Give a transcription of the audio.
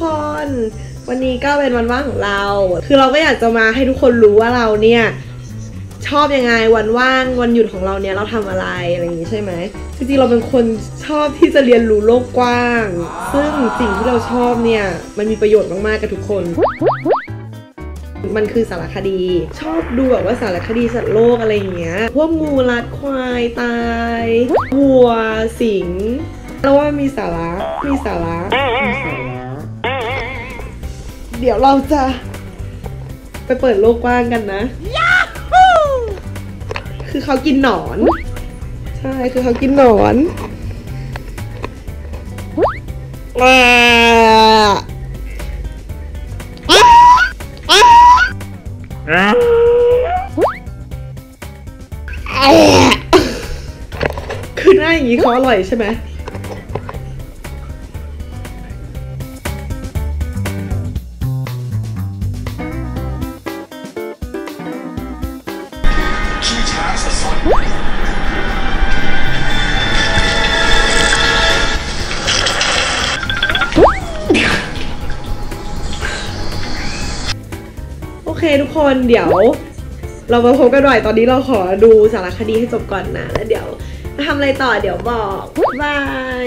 คนวันนี้ก็เป็นวันว่างของเราคือเราก็อยากจะมาให้ทุกคนรู้ว่าเราเนี่ยชอบยังไงวันว่างวันหยุดของเราเนี่ยเราทำอะไรอะไรอย่างนี้ใช่ไหมจริงๆเราเป็นคนชอบที่จะเรียนรู้โลกกว้างซึ่งสิ่งที่เราชอบเนี่ยมันมีประโยชน์มากๆกับทุกคนมันคือสารคดีชอบดูแบบว่าสารคดีสัตว์โลกอะไรอย่างเงี้ยพวกงูลัดควายตายวัวสิงแล้วว่ามีสาระเดี๋ยวเราจะไปเปิดโลกกว้างกันนะคือเขากินหนอนใช่คือเขากินหนอนคือหน้าอย่างนี้เขาอร่อยใช่ไหมโอเคทุกคนเดี๋ยวเรามาพบกันหน่อยตอนนี้เราขอดูสารคดีให้จบก่อนนะแล้วเดี๋ยวทำอะไรต่อเดี๋ยวบอกบาย